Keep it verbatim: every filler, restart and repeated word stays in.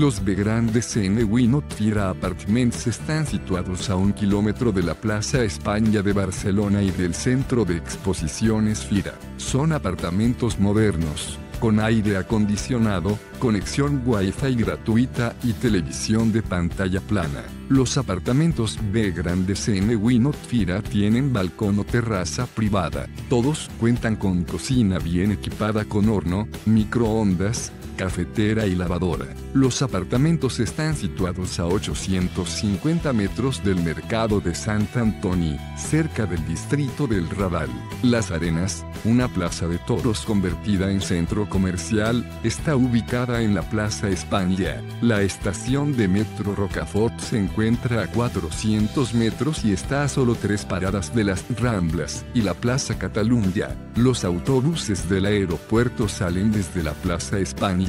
Los B C N Whynot Fira Apartments están situados a un kilómetro de la Plaza España de Barcelona y del Centro de Exposiciones Fira. Son apartamentos modernos, con aire acondicionado, conexión Wi-Fi gratuita y televisión de pantalla plana. Los apartamentos B C N Whynot Fira tienen balcón o terraza privada. Todos cuentan con cocina bien equipada con horno, microondas, cafetera y lavadora. Los apartamentos están situados a ochocientos cincuenta metros del mercado de Sant Antoni, cerca del distrito del Raval. Las Arenas, una plaza de toros convertida en centro comercial, está ubicada en la Plaza España. La estación de metro Rocafort se encuentra a cuatrocientos metros y está a solo tres paradas de las Ramblas y la Plaza Cataluña. Los autobuses del aeropuerto salen desde la Plaza España.